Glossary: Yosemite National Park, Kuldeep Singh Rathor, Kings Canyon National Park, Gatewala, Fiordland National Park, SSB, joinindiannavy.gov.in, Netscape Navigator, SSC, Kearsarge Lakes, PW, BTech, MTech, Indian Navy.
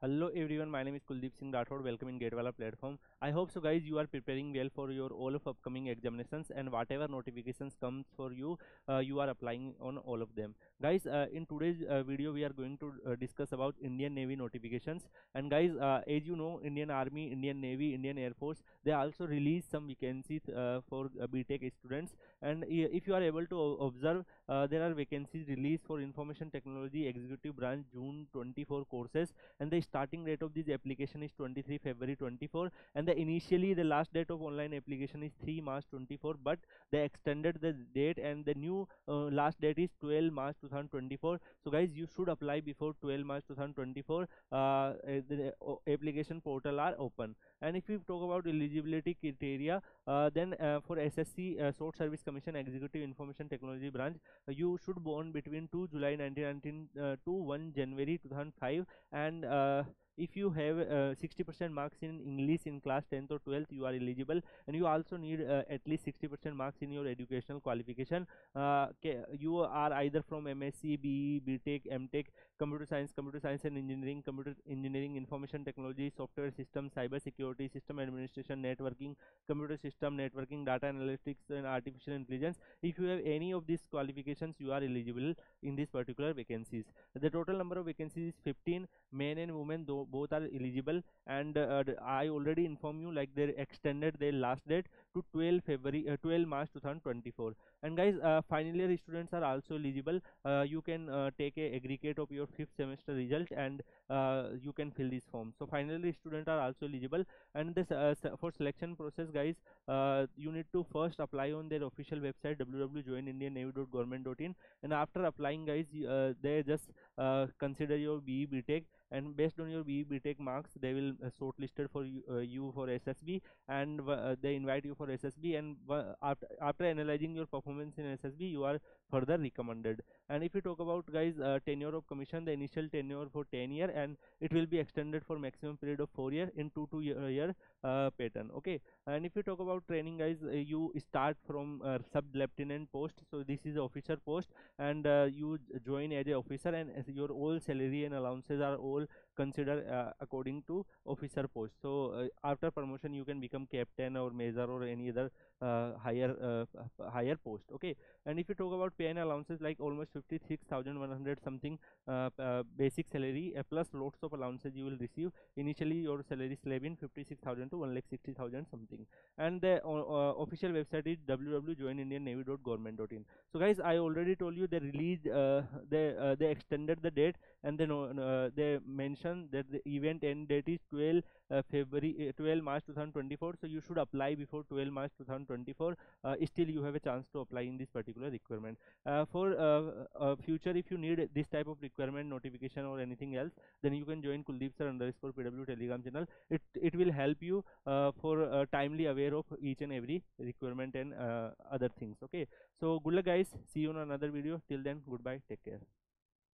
Hello everyone, my name is Kuldeep Singh Rathor. Welcome in Gatewala platform. I hope so guys you are preparing well for your all of upcoming examinations, and whatever notifications comes for you, you are applying on all of them. Guys, in today's video we are going to discuss about Indian Navy notifications. And guys, as you know, Indian Army, Indian Navy, Indian Air Force, they also release some vacancies for BTech students. And if you are able to observe, there are vacancies released for Information Technology Executive Branch June 24 courses, and they starting date of this application is 23 February 24, and initially the last date of online application is 3 March 24, but they extended the date and the new last date is 12 March 2024. So guys, you should apply before 12 March 2024. The application portal are open. And if we talk about eligibility criteria, then for SSC Short Service Commission Executive Information Technology Branch, you should born between 2 July 1919 to 1 January 2005, and if you have 60% marks in English in class 10th or 12th, you are eligible. And you also need at least 60% marks in your educational qualification. You are either from MSc, BE, BTech, MTech, Computer Science and Engineering, Computer Engineering, Information Technology, Software System, Cyber Security, System Administration, Networking, Computer System, Networking, Data Analytics and Artificial Intelligence. If you have any of these qualifications, you are eligible in these particular vacancies. The total number of vacancies is 15, men and women both are eligible. And I already informed you, like, they extended their last date to 12 March 2024. And guys, final year students are also eligible. You can take a aggregate of your 5th semester result, and you can fill this form. So final year students are also eligible. And this for selection process, guys, you need to first apply on their official website www.joinindiannavy.gov.in, and after applying, guys, they just consider your BE BTech, and based on your BE BTech marks they will shortlisted for you for SSB, and they invite you for SSB, and after analyzing your performance in SSB, you are further recommended. And if you talk about, guys, tenure of commission, the initial tenure for 10 years, and it will be extended for maximum period of 4 years in 2 to 2 year pattern. Okay. And if you talk about training, guys, you start from sub-lieutenant post. So this is officer post, and you join as an officer, and as your all salary and allowances are all considered according to officer post. So after promotion you can become captain or major or any other higher post. Okay. And if you talk about pay and allowances, like almost 56,100 something basic salary, plus lots of allowances you will receive. Initially your salary is slab in 56,000 to 1,60,000 something. And the official website is www.joinindiannavy.gov.in. so guys, I already told you they released they extended the date, and then they mentioned that the event end date is 12 March 2024. So you should apply before 12 March 2024. Still you have a chance to apply in this particular requirement. For future, if you need this type of requirement notification or anything else, then you can join Kuldeep Sir _PW Telegram channel. It will help you for timely aware of each and every requirement and other things. Okay, so good luck guys, see you on another video. Till then, goodbye, take care.